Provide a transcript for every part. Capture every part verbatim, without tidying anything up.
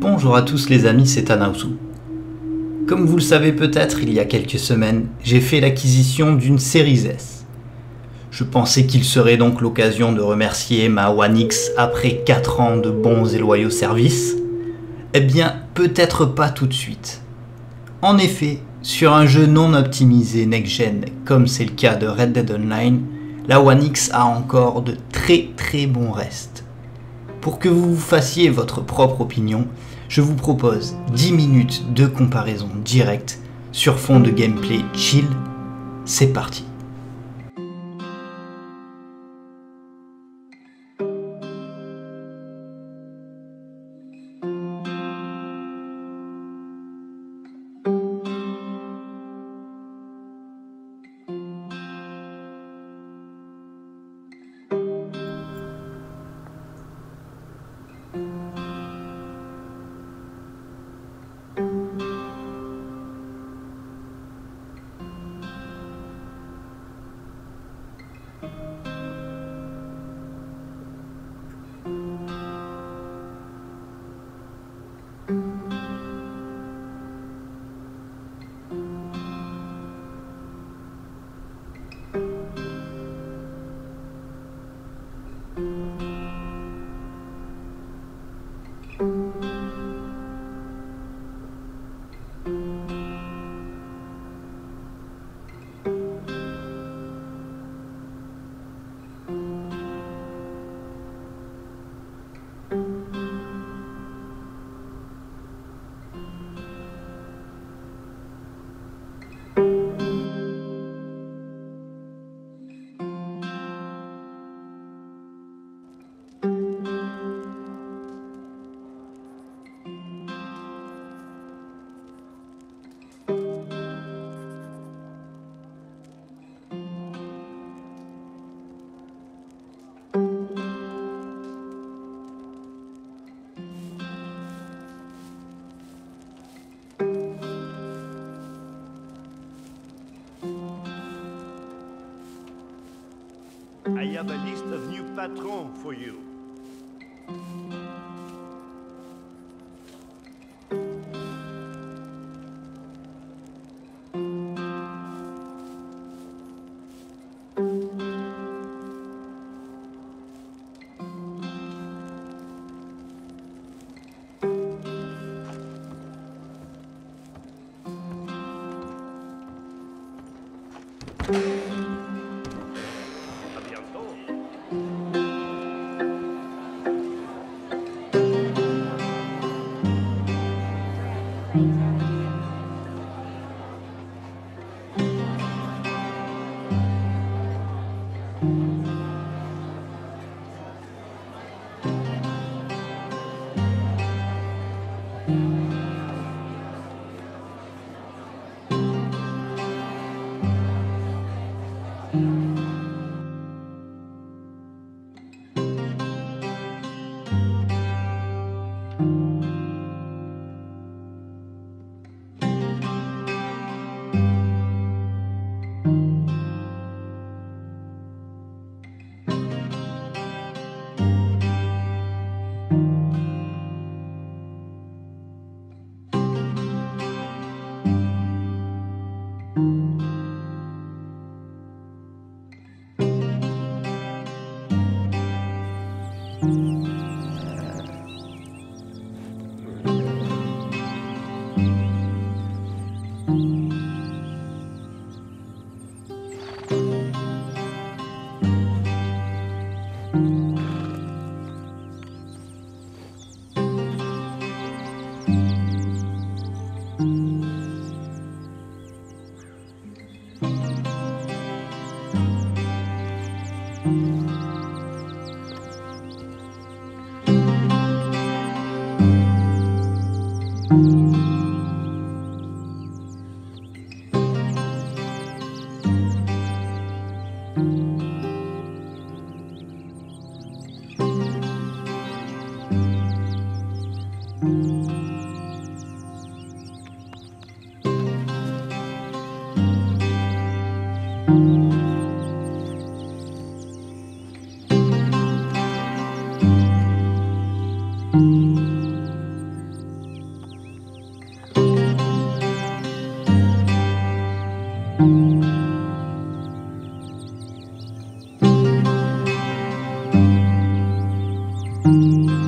Bonjour à tous les amis, c'est Tanausu. Comme vous le savez peut-être, il y a quelques semaines, j'ai fait l'acquisition d'une Series S. Je pensais qu'il serait donc l'occasion de remercier ma One X après quatre ans de bons et loyaux services. Eh bien, peut-être pas tout de suite. En effet, sur un jeu non optimisé next-gen, comme c'est le cas de Red Dead Online, la One X a encore de très très bons restes. Pour que vous vous fassiez votre propre opinion, je vous propose dix minutes de comparaison directe sur fond de gameplay chill. C'est parti. I have a list of new patrons for you. Thank you. Thank mm -hmm.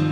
you.